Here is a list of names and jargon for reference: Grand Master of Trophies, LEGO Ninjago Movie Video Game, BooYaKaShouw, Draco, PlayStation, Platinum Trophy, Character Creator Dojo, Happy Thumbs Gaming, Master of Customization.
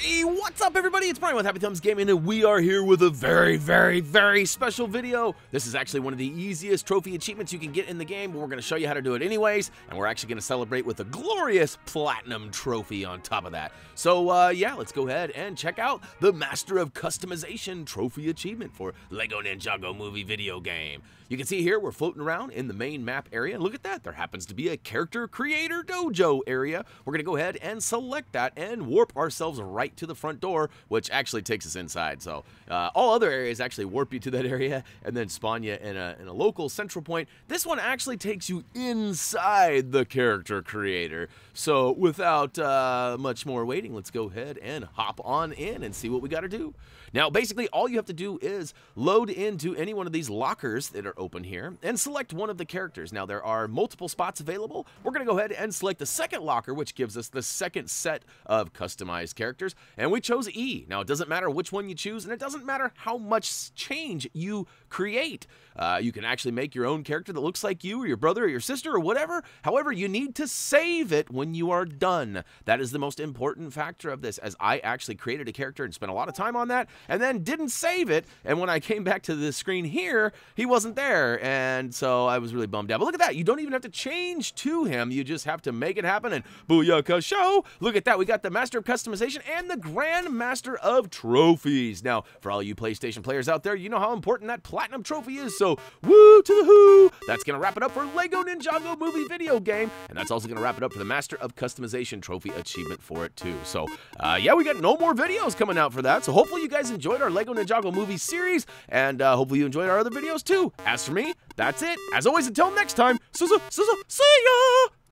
Hey, what's up everybody? It's Brian with Happy Thumbs Gaming, and we are here with a very, very special video. This is actually one of the easiest trophy achievements you can get in the game, but we're going to show you how to do it anyways, and we're actually going to celebrate with a glorious Platinum Trophy on top of that. So yeah, let's go ahead and check out the Master of Customization Trophy Achievement for LEGO Ninjago Movie Video Game. You can see here we're floating around in the main map area, and look at that, there happens to be a Character Creator Dojo area. We're going to go ahead and select that and warp ourselves right to the front door, which actually takes us inside. So all other areas actually warp you to that area and then spawn you in a local central point. This one actually takes you inside the Character Creator. So without much more waiting, let's go ahead and hop on in and see what we got to do. Now basically all you have to do is load into any one of these lockers that are open here and select one of the characters. Now there are multiple spots available. We're going to go ahead and select the second locker, which gives us the second set of customized characters. And we chose E. Now, it doesn't matter which one you choose, and it doesn't matter how much change you create. You can actually make your own character that looks like you or your brother or your sister or whatever. However, you need to save it when you are done. That is the most important factor of this, as I actually created a character and spent a lot of time on that and then didn't save it. And when I came back to this screen here, he wasn't there. And so I was really bummed out. But look at that. You don't even have to change to him. You just have to make it happen. And booyaka show. Look at that. We got the Master of Customization and the Grand Master of Trophies. Now, for all you PlayStation players out there, you know how important that Platinum Trophy is, so woo to the who! That's going to wrap it up for LEGO Ninjago Movie Video Game, and that's also going to wrap it up for the Master of Customization Trophy achievement for it, too. So, yeah, we got no more videos coming out for that, so hopefully you guys enjoyed our LEGO Ninjago Movie series, and hopefully you enjoyed our other videos, too. As for me, that's it. As always, until next time, see ya!